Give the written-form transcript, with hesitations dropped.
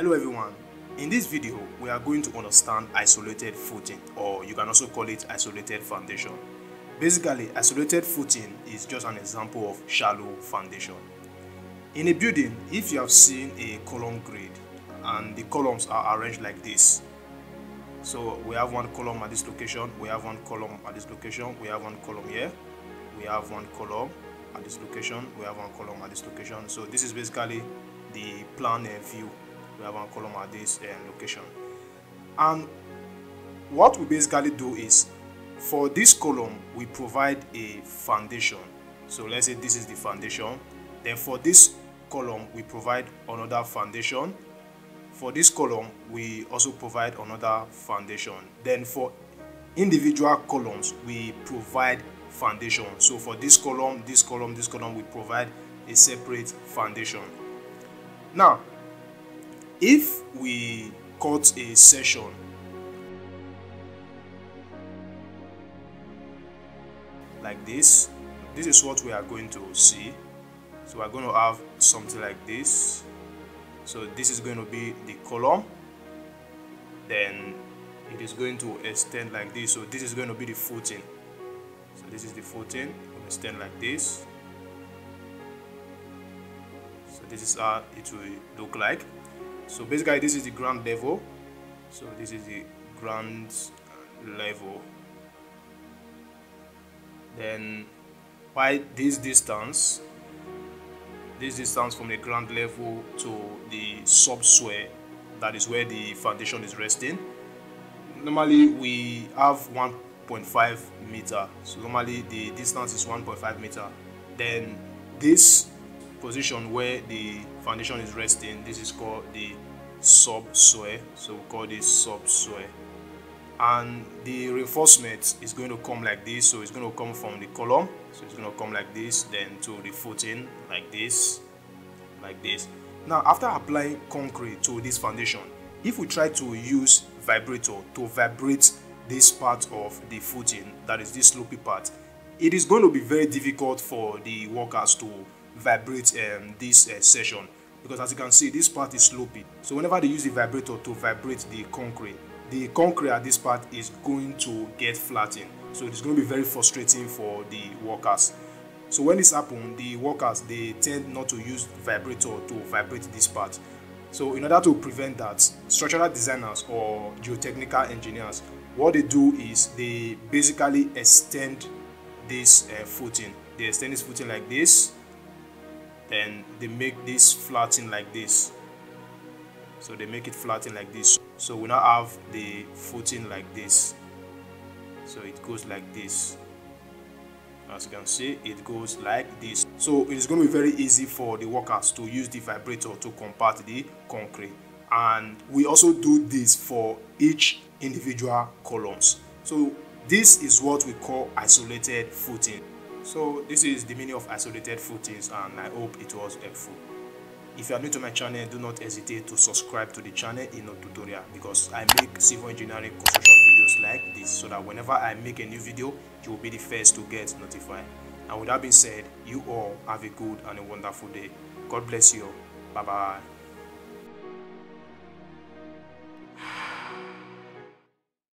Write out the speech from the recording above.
Hello everyone, in this video we are going to understand isolated footing, or you can also call it isolated foundation. Basically, isolated footing is just an example of shallow foundation. In a building, if you have seen a column grid and the columns are arranged like this, so we have one column at this location, we have one column at this location, we have one column here, we have one column at this location, we have one column at this location. So this is basically the plan and view. We have one column at this location, and what we basically do is, for this column we provide a foundation. So let's say this is the foundation, then for this column we provide another foundation, for this column we also provide another foundation, then for individual columns we provide foundation. So for this column we provide a separate foundation. Now if we cut a section, like this is what we are going to see. So we are going to have something like this. So this is going to be the column, then it is going to extend like this. So this is going to be the footing. So this is the footing, it will extend like this. So this is how it will look like. So basically this is the ground level. So this is the ground level. Then by this distance from the ground level to the subsoil, that is where the foundation is resting, normally we have 1.5 meter. So normally the distance is 1.5 meter. Then this position where the foundation is resting, this is called the subsoil. So we call this subsoil, and the reinforcement is going to come like this. So it's going to come from the column, so it's going to come like this, then to the footing like this, like this. Now after applying concrete to this foundation, if we try to use vibrator to vibrate this part of the footing, that is this slopey part, it is going to be very difficult for the workers to vibrate this section, because as you can see this part is slopey. So whenever they use the vibrator to vibrate the concrete at this part is going to get flattened. So it's going to be very frustrating for the workers. So when this happens, the workers, they tend not to use vibrator to vibrate this part. So in order to prevent that, structural designers or geotechnical engineers, what they do is they basically extend this footing. They extend this footing like this, then they make this flatten like this. So they make it flatten like this. So we now have the footing like this. So it goes like this. As you can see, it goes like this. So it is going to be very easy for the workers to use the vibrator to compact the concrete. And we also do this for each individual columns. So this is what we call isolated footing. So this is the meaning of isolated footings, and I hope it was helpful. If you are new to my channel, do not hesitate to subscribe to the channel in a tutorial, because I make civil engineering construction videos like this, so that whenever I make a new video, you will be the first to get notified. And with that being said, you all have a good and a wonderful day. God bless you. Bye bye.